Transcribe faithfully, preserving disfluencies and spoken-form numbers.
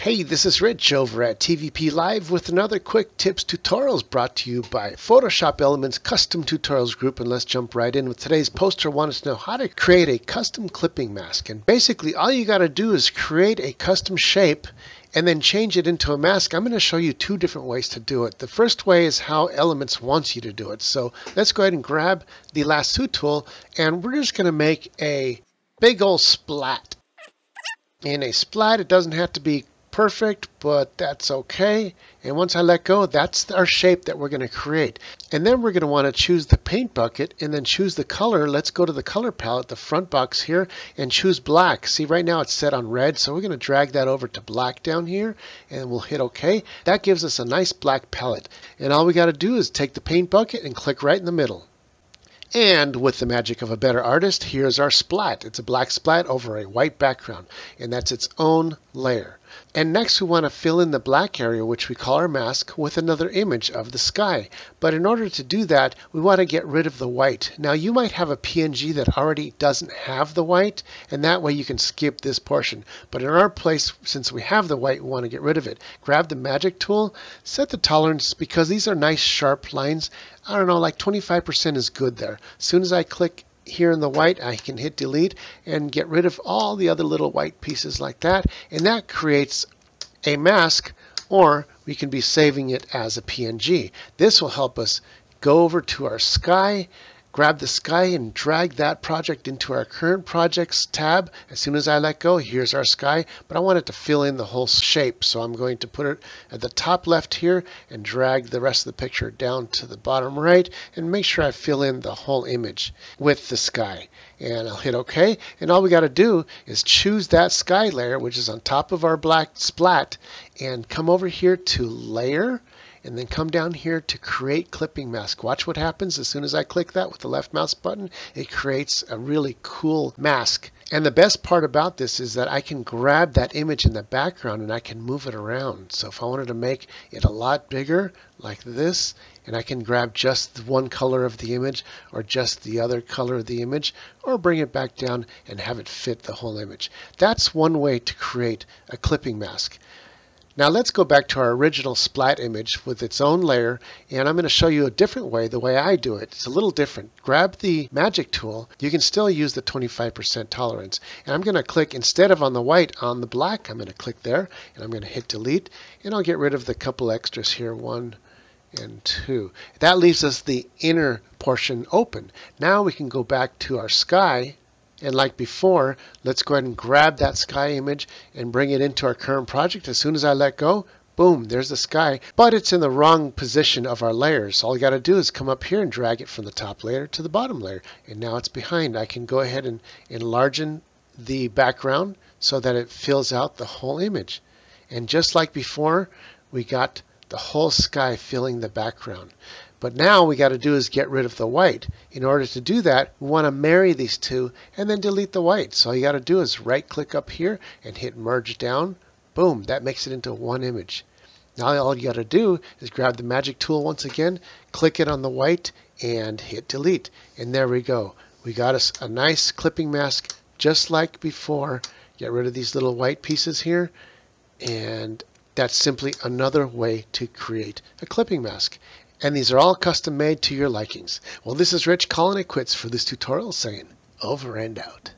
Hey, this is Rich over at T V P Live with another quick tips tutorials brought to you by Photoshop Elements Custom Tutorials Group. And let's jump right in with today's poster. Wanted to know how to create a custom clipping mask. And basically all you got to do is create a custom shape and then change it into a mask. I'm going to show you two different ways to do it. The first way is how Elements wants you to do it. So let's go ahead and grab the lasso tool and we're just going to make a big old splat. In a splat, it doesn't have to be perfect, but that's okay. And once I let go, that's our shape that we're going to create. And then we're going to want to choose the paint bucket and then choose the color. Let's go to the color palette, the front box here, and choose black. See, right now it's set on red, so we're going to drag that over to black down here and we'll hit okay. That gives us a nice black palette. And all we got to do is take the paint bucket and click right in the middle. And with the magic of a better artist, here's our splat. It's a black splat over a white background, and that's its own layer. And next we want to fill in the black area, which we call our mask, with another image of the sky. But in order to do that, we want to get rid of the white. Now you might have a P N G that already doesn't have the white, and that way you can skip this portion. But in our place, since we have the white, we want to get rid of it. Grab the magic tool, set the tolerance, because these are nice sharp lines. I don't know, like twenty-five percent is good there. As soon as I click here in the white, I can hit delete and get rid of all the other little white pieces like that. And that creates a mask, or we can be saving it as a P N G. This will help us go over to our sky, grab the sky and drag that project into our current projects tab. As soon as I let go, here's our sky, but I want it to fill in the whole shape. So I'm going to put it at the top left here and drag the rest of the picture down to the bottom right and make sure I fill in the whole image with the sky. And I'll hit okay. And all we got to do is choose that sky layer, which is on top of our black splat, and come over here to layer, and then come down here to create clipping mask. Watch what happens as soon as I click that with the left mouse button. It creates a really cool mask. And the best part about this is that I can grab that image in the background and I can move it around. So if I wanted to make it a lot bigger like this, and I can grab just one color of the image or just the other color of the image, or bring it back down and have it fit the whole image. That's one way to create a clipping mask. Now let's go back to our original splat image with its own layer, and I'm going to show you a different way, the way I do it. It's a little different. Grab the magic tool. You can still use the twenty-five percent tolerance. And I'm going to click, instead of on the white, on the black. I'm going to click there, and I'm going to hit delete, and I'll get rid of the couple extras here, one and two. That leaves us the inner portion open. Now we can go back to our sky. And like before, let's go ahead and grab that sky image and bring it into our current project. As soon as I let go, boom, there's the sky. But it's in the wrong position of our layers. All you got to do is come up here and drag it from the top layer to the bottom layer. And now it's behind. I can go ahead and enlarge the background so that it fills out the whole image. And just like before, we got the whole sky filling the background. But now we got to do is get rid of the white. In order to do that, we want to marry these two and then delete the white. So all you got to do is right click up here and hit merge down. Boom, that makes it into one image. Now all you got to do is grab the magic tool once again, click it on the white and hit delete. And there we go. We got us a nice clipping mask just like before. Get rid of these little white pieces here, and that's simply another way to create a clipping mask. And these are all custom made to your likings. Well, this is Rich calling it quits for this tutorial, saying over and out.